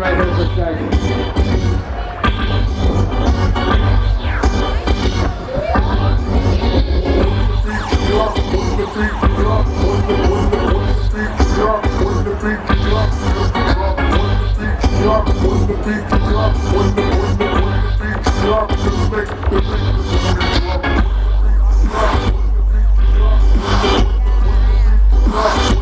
right here for a second.